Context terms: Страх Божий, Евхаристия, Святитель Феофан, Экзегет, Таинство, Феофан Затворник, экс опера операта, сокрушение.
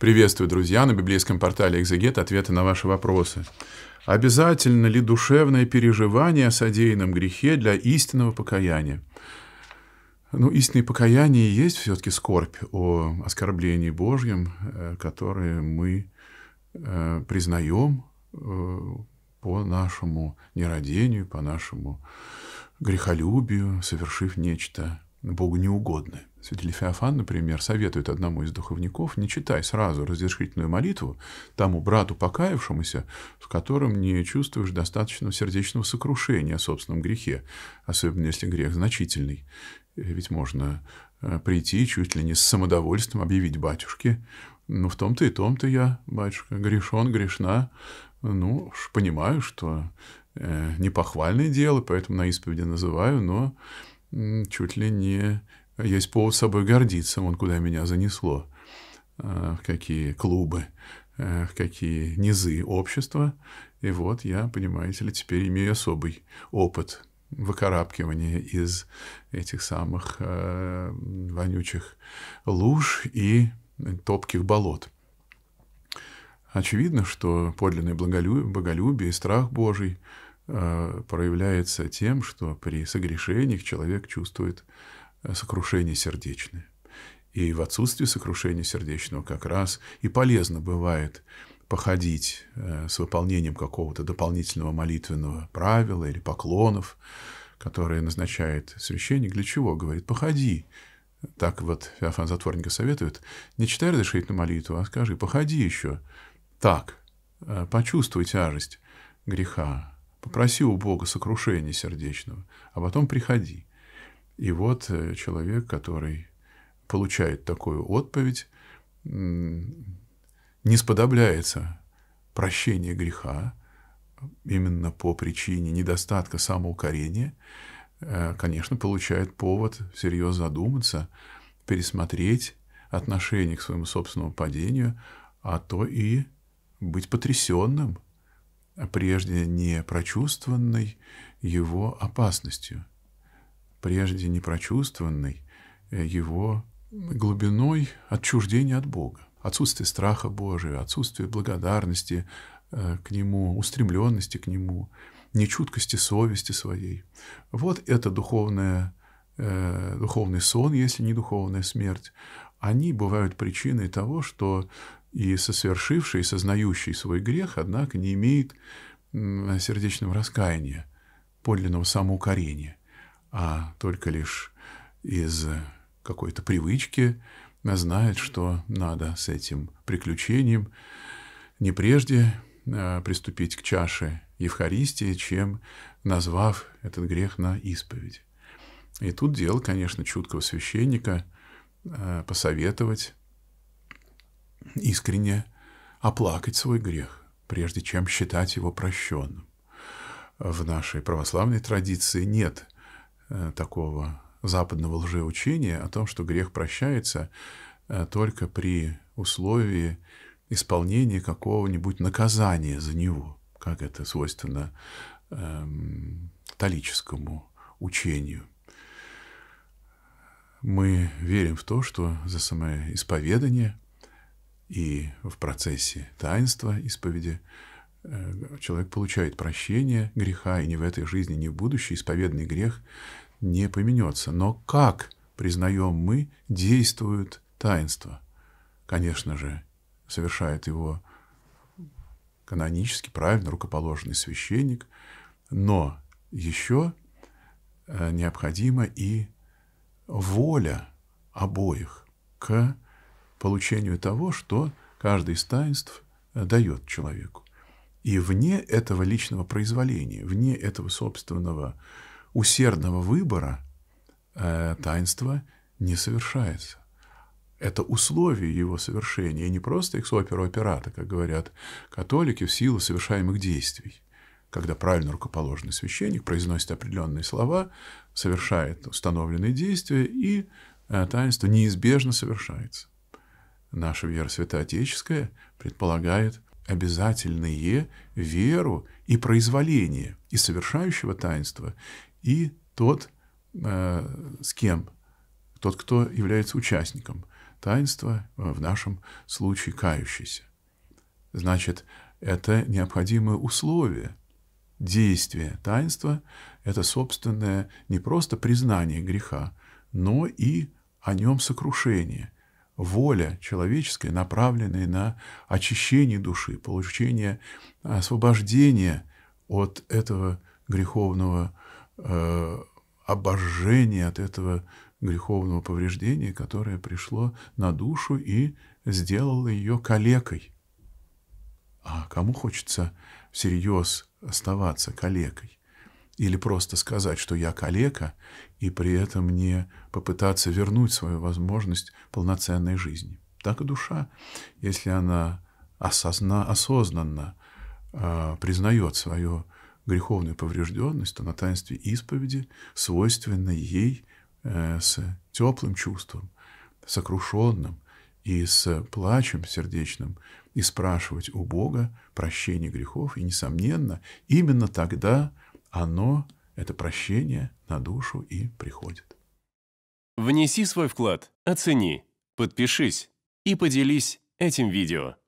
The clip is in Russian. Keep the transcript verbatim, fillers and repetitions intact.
Приветствую, друзья, на библейском портале «Экзегет» ответы на ваши вопросы. Обязательно ли душевное переживание о содеянном грехе для истинного покаяния? Ну, истинное покаяние есть все-таки скорбь о оскорблении Божьем, которое мы признаем по нашему нерадению, по нашему грехолюбию, совершив нечто Богу неугодное. Святитель Феофан, например, советует одному из духовников: не читай сразу разрешительную молитву тому брату покаявшемуся, в котором не чувствуешь достаточного сердечного сокрушения о собственном грехе, особенно если грех значительный. Ведь можно прийти чуть ли не с самодовольством, объявить батюшке: ну, в том-то и том-то я, батюшка, грешен, грешна, ну, уж понимаю, что э, непохвальное дело, поэтому на исповеди называю, но э, чуть ли не есть повод собой гордиться, вон куда меня занесло, э, в какие клубы, э, в какие низы общества, и вот я, понимаете ли, теперь имею особый опыт выкарабкивания из этих самых э, вонючих луж и топких болот. Очевидно, что подлинное боголюбие и страх Божий э, проявляется тем, что при согрешениях человек чувствует сокрушение сердечное. И в отсутствии сокрушения сердечного как раз и полезно бывает походить э, с выполнением какого-то дополнительного молитвенного правила или поклонов, которые назначает священник. Для чего? Говорит, походи. Так вот, Феофан Затворника советует: не читай разрешительную молитву, а скажи: походи еще. Так, почувствуй тяжесть греха, попроси у Бога сокрушения сердечного, а потом приходи. И вот человек, который получает такую отповедь, не сподобляется прощения греха именно по причине недостатка самоукорения, конечно, получает повод всерьез задуматься, пересмотреть отношение к своему собственному падению, а то и быть потрясенным прежде не прочувствованной его опасностью, прежде не прочувствованной его глубиной отчуждения от Бога, отсутствие страха Божия, отсутствие благодарности к Нему, устремленности к Нему, нечуткости совести своей. Вот это духовное, э, духовный сон, если не духовная смерть. Они бывают причиной того, что и сосвершивший, и сознающий свой грех, однако, не имеет э, сердечного раскаяния, подлинного самоукорения, а только лишь из какой-то привычки знает, что надо с этим приключением не прежде э, приступить к чаше Евхаристии, чем назвав этот грех на исповедь. И тут дело, конечно, чуткого священника э, посоветовать искренне оплакать свой грех, прежде чем считать его прощенным. В нашей православной традиции нет э, такого западного лжеучения о том, что грех прощается э, только при условии исполнения какого-нибудь наказания за него, как это свойственно э, католическому учению. Мы верим в то, что за самоисповедание и в процессе таинства исповеди э, человек получает прощение греха, и ни в этой жизни, ни в будущей исповедный грех не поменется. Но как, признаем мы, действует таинство? Конечно же, совершает его канонически, правильно, рукоположенный священник, но еще необходима и воля обоих к получению того, что каждый из таинств дает человеку. И вне этого личного произволения, вне этого собственного усердного выбора таинство не совершается. Это условие его совершения, и не просто экс опера операта, как говорят католики, в силу совершаемых действий. Когда правильно рукоположенный священник произносит определенные слова, совершает установленные действия, и таинство неизбежно совершается. Наша вера святоотеческая предполагает обязательное веру и произволение и совершающего таинства, и тот, с кем, тот, кто является участником таинство, в нашем случае кающийся. Значит, это необходимое условие действия таинства, это собственное не просто признание греха, но и о нем сокрушение, воля человеческая, направленная на очищение души, получение освобождения от этого греховного э, обожжения, от этого греховного повреждения, которое пришло на душу и сделало ее калекой. А кому хочется всерьез оставаться калекой? Или просто сказать, что я калека, и при этом не попытаться вернуть свою возможность полноценной жизни? Так и душа, если она осозна, осознанно э, признает свою греховную поврежденность, то на таинстве исповеди свойственно ей э, с теплым чувством, сокрушенным и с плачем сердечным и спрашивать у Бога прощения грехов, и, несомненно, именно тогда оно, это прощение, на душу и приходит. Внеси свой вклад, оцени, подпишись и поделись этим видео.